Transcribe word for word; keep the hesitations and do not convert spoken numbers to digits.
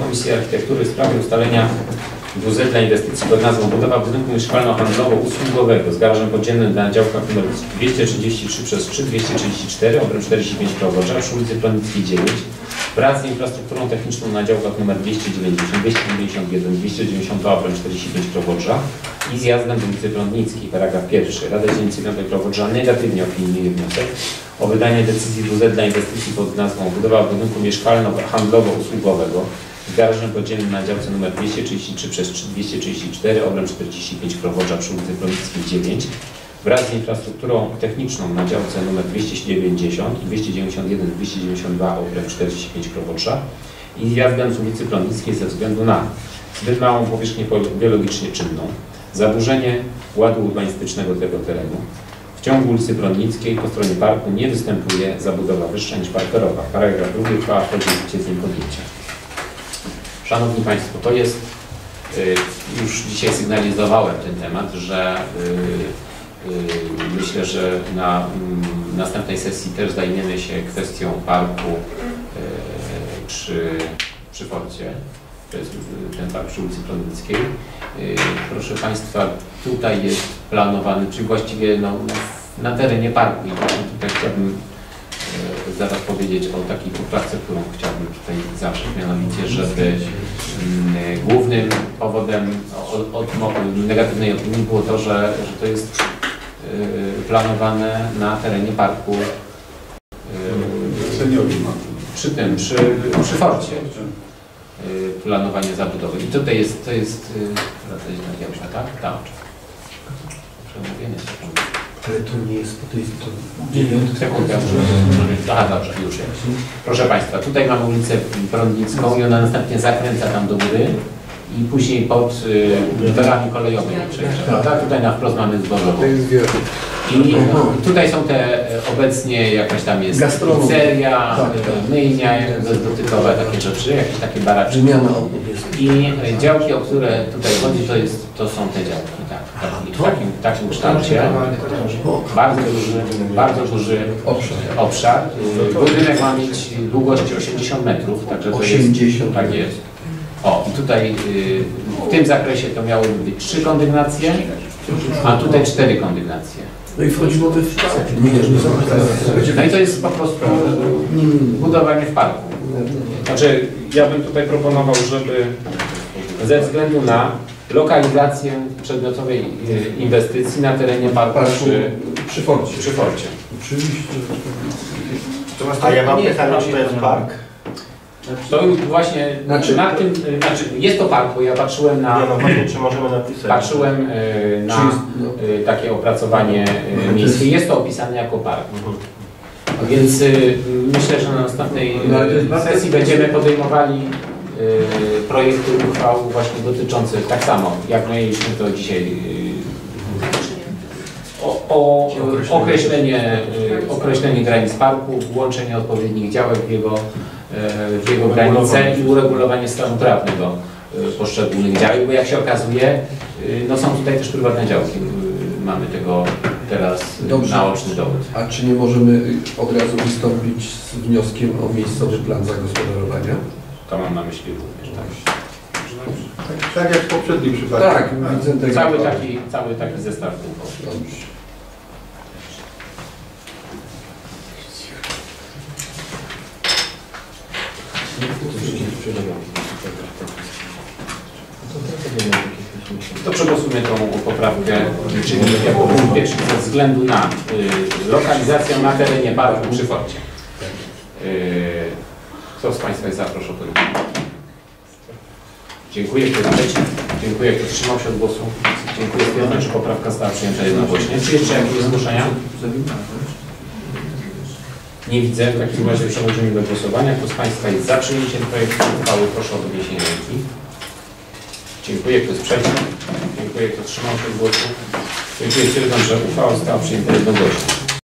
Komisji Architektury w sprawie ustalenia W Z dla inwestycji pod nazwą budowa budynku mieszkalno-handlowo-usługowego z garażem podziemnym na działkach nr dwieście trzydzieści trzy przez trzy, dwieście trzydzieści cztery, obręcz czterdzieści pięć Krowodrza, przy ulicy Prądnickiej dziewięć, wraz z infrastrukturą techniczną na działkach nr dwieście dziewięćdziesiąt, dwieście pięćdziesiąt jeden, dwieście dziewięćdziesiąt dwa, obręcz czterdzieści pięć Krowodrza i z zjazdem do ulicy Prądnickiej. Paragraf pierwszy. Rada Dzielnicy V Krowodrza negatywnie opiniuje wniosek o wydanie decyzji W Z dla inwestycji pod nazwą budowa budynku mieszkalno-handlowo-usługowego z garażem podziemnym na działce nr dwieście trzydzieści trzy przez trzy, dwieście trzydzieści cztery, obręcz czterdzieści pięć Krowodrza przy ulicy Prądnickiej dziewięć wraz z infrastrukturą techniczną na działce nr dwieście dziewięćdziesiąt, dwieście dziewięćdziesiąt jeden, dwieście dziewięćdziesiąt dwa, obręcz czterdzieści pięć Krowodrza i zjazdem z ulicy Prądnickiej ze względu na zbyt małą powierzchnię biologicznie czynną, zaburzenie ładu urbanistycznego tego terenu. W ciągu ulicy Prądnickiej po stronie parku nie występuje zabudowa wyższa niż parterowa. Paragraf drugi. Uchwała wchodzi w życie z dniem podjęcia. Szanowni Państwo, to jest, już dzisiaj sygnalizowałem ten temat, że myślę, że na następnej sesji też zajmiemy się kwestią parku przy, przy Forcie. To jest ten park przy ulicy Prądnickiej. Proszę Państwa, tutaj jest planowany, czyli właściwie no, na terenie parku. I tutaj chciałbym zaraz powiedzieć o takiej poprawce, którą chciałbym tutaj zawrzeć, mianowicie, żeby głównym powodem od, od negatywnej opinii było to, że, że to jest planowane na terenie parku przy tym, przy, przy Forcie. Planowanie zabudowy. I tutaj jest, to jest, tak? Tak, tak. Przemówienie. Ale to nie jest, to jest, to nie jest. Sekundę, aha, dobrze, już jest. Proszę Państwa, tutaj mamy ulicę Prądnicką i ona następnie zakręca tam do góry i później pod y, torami kolejowymi przejeżdża. Tutaj na wprost mamy zbożową. I tutaj są te obecnie, jakaś tam jest pizzeria, myjnia, dotykowe takie rzeczy, jakieś takie baraczki. I działki, o które tutaj chodzi, to, jest, to są te działki. Tak, tak. I w takim, takim kształcie bardzo duży, bardzo duży obszar. Budynek ma mieć długości osiemdziesiąt metrów, także to jest, tak jest. O, i tutaj w tym zakresie to miałyby być trzy kondygnacje, a tutaj cztery kondygnacje. No i wchodziło we wczoraj. No i to jest po prostu budowanie w parku. Znaczy, ja bym tutaj proponował, żeby ze względu na lokalizację przedmiotowej inwestycji na terenie parku, parku przy, przy Forcie. Przy Forcie. Oczywiście. A ja mam pytanie, czy to jest park? To właśnie, znaczy, na tym, znaczy jest to park, bo ja patrzyłem na, czy możemy napisać, patrzyłem na takie opracowanie miejskie, jest to opisane jako park. Więc myślę, że na następnej sesji będziemy podejmowali projekty uchwał właśnie dotyczących tak samo, jak mieliśmy to dzisiaj o, o określenie, określenie granic parku, włączenie odpowiednich działek w jego w jego granice i uregulowanie stanu prawnego poszczególnych działek, bo jak się okazuje, no są tutaj też prywatne działki. Mamy tego teraz dobrze, naoczny dowód. A czy nie możemy od razu wystąpić z wnioskiem o miejscowy plan zagospodarowania? To mam na myśli również, tak. Tak, tak jak w poprzednim przypadku. Tak, tak. Cały, taki, cały taki zestaw był. To przegłosujmy tą poprawkę, czyli jako punkt pierwszy ze względu na y, lokalizację na terenie parku przy Forcie. Y, kto z Państwa jest za, proszę o to. Dziękuję, kto jest przeciw. Dziękuję, kto wstrzymał się od głosu. Dziękuję, stwierdzam, czy poprawka została przyjęta jednogłośnie. Czy jeszcze jakieś zgłoszenia? Nie widzę, w takim razie przechodzimy do głosowania. Kto z Państwa jest za przyjęciem projektu uchwały, proszę o podniesienie ręki. Dziękuję, kto jest przeciw. Dziękuję, kto wstrzymał się od głosu. Dziękuję, stwierdzam, że uchwała została przyjęta jednogłośnie.